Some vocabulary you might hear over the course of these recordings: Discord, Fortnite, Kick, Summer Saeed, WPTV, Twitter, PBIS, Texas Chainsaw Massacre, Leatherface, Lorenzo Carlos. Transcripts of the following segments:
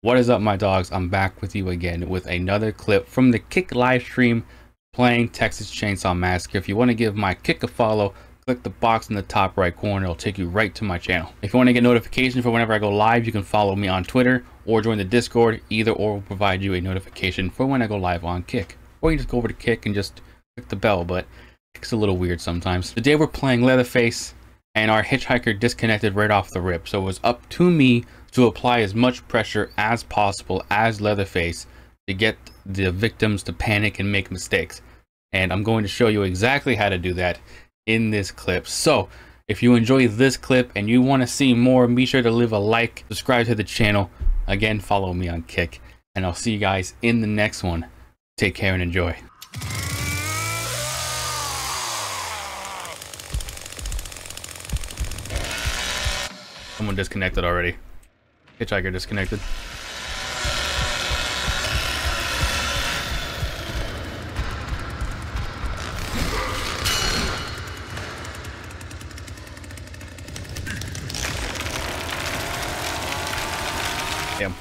What is up, my dogs? I'm back with you again with another clip from the Kick live stream playing Texas Chainsaw Massacre. If you want to give my Kick a follow, click the box in the top right corner. It'll take you right to my channel. If you want to get notification for whenever I go live, you can follow me on Twitter or join the Discord. Either or will provide you a notification for when I go live on Kick. Or you can just go over to Kick and just click the bell, but it's a little weird sometimes. Today we're playing Leatherface, and our hitchhiker disconnected right off the rip, so it was up to me to apply as much pressure as possible as Leatherface to get the victims to panic and make mistakes. And I'm going to show you exactly how to do that in this clip. So if you enjoy this clip and you want to see more, be sure to leave a like, subscribe to the channel, again follow me on Kick, and I'll see you guys in the next one. Take care and enjoy. Someone disconnected already. Hitchhiker disconnected. Damn.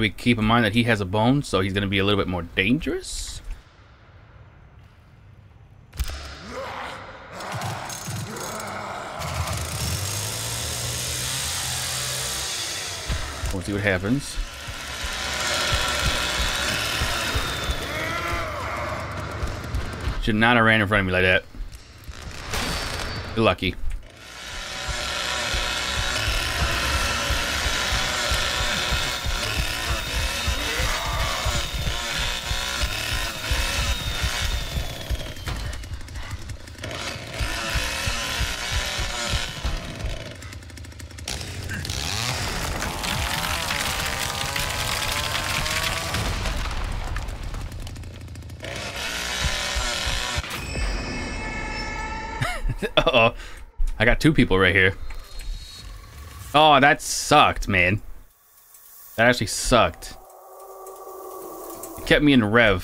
We keep in mind that he has a bone, so he's gonna be a little bit more dangerous. We'll see what happens. Should not have ran in front of me like that. You're lucky. Uh-oh. I got two people right here. Oh, that sucked, man. That actually sucked. It kept me in rev.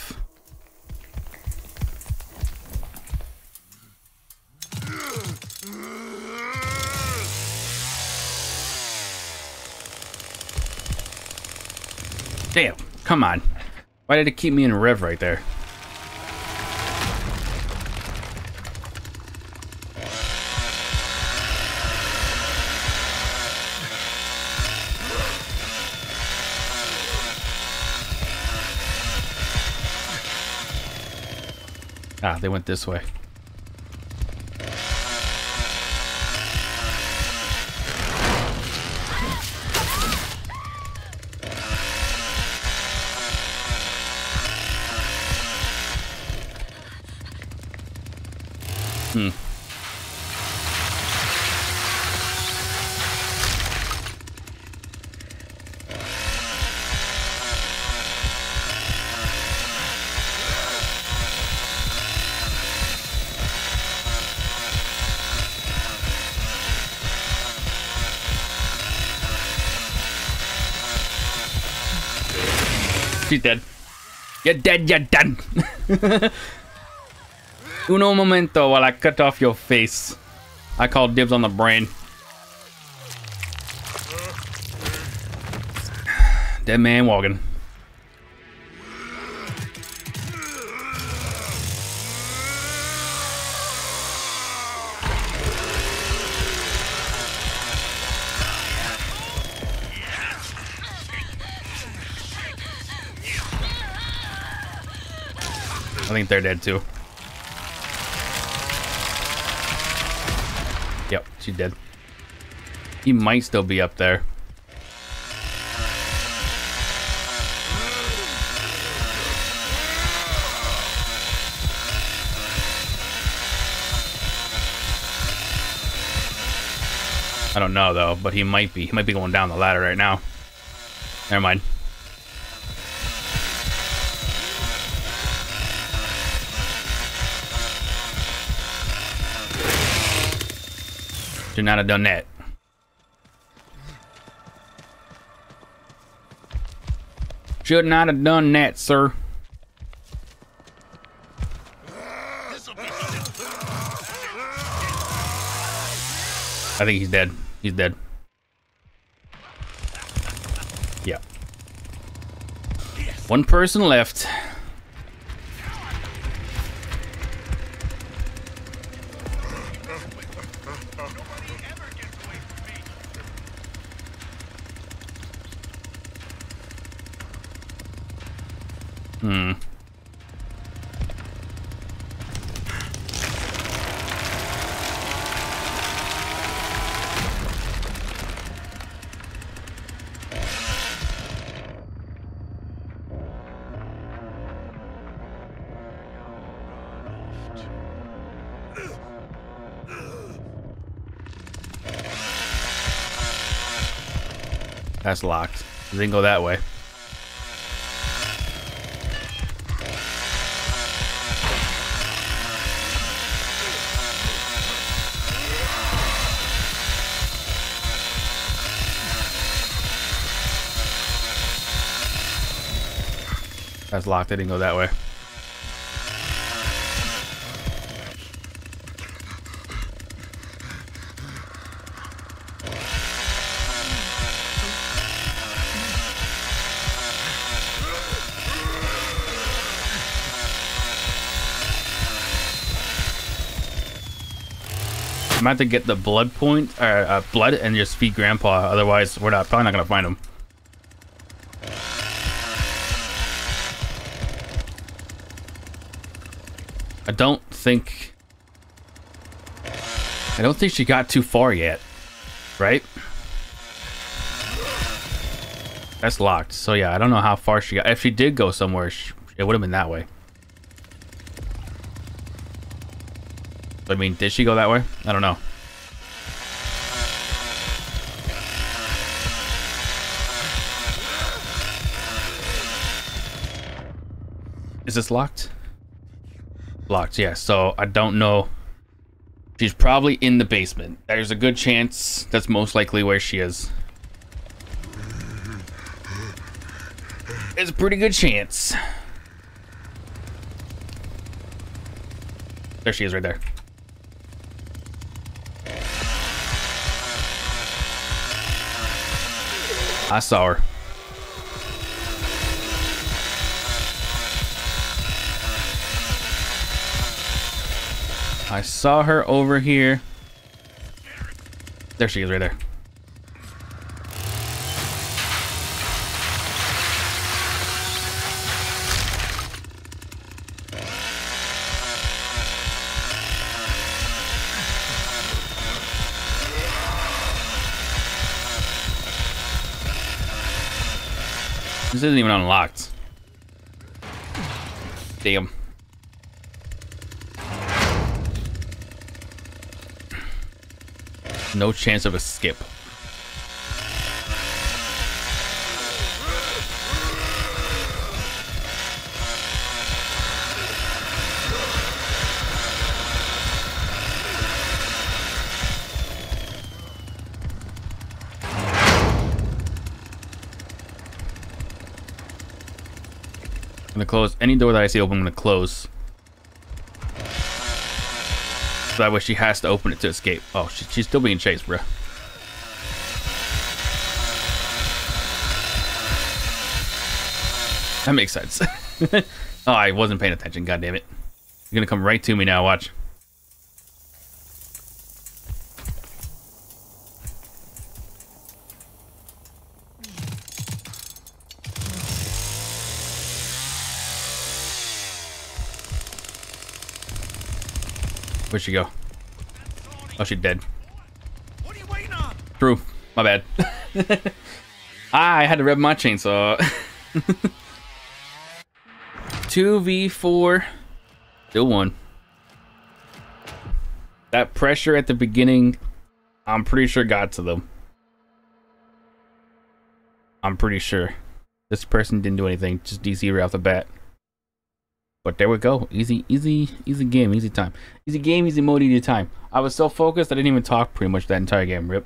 Damn, come on. Why did it keep me in rev right there? Ah, they went this way. She's dead. You're dead, you're done. Uno momento while I cut off your face. I call dibs on the brain. Dead man walking. I think they're dead too. Yep, she's dead. He might still be up there. I don't know though, but he might be. He might be going down the ladder right now. Never mind. Should not have done that. Should not have done that, sir. I think he's dead. He's dead. Yeah. One person left. Hmm. That's locked. It didn't go that way. That's locked. It didn't go that way. I'm about to get the blood point, or blood, and just feed Grandpa. Otherwise, we're not probably not gonna find him. I don't think she got too far yet, right? That's locked. So yeah, I don't know how far she got. If she did go somewhere, it would have been that way. I mean, did she go that way? I don't know. Is this locked? Locked, yeah. So I don't know. She's probably in the basement. There's a good chance that's most likely where she is. It's a pretty good chance. There she is right there. I saw her. I saw her over here. There she is right there. This isn't even unlocked. Damn. No chance of a skip. Close any door that I see open. I'm gonna close, so that way she has to open it to escape. Oh, she's still being chased, bruh. That makes sense. Oh, I wasn't paying attention. God damn it! You're gonna come right to me now. Watch. Where'd she go? Oh, she's dead. What are you waiting on? True. My bad. I had to rev my chainsaw. 2v4. Still one. That pressure at the beginning, I'm pretty sure got to them. I'm pretty sure. This person didn't do anything. Just DC right off the bat. But there we go. Easy, easy, easy game, easy time. Easy game, easy mode, easy time. I was so focused I didn't even talk pretty much that entire game. Rip.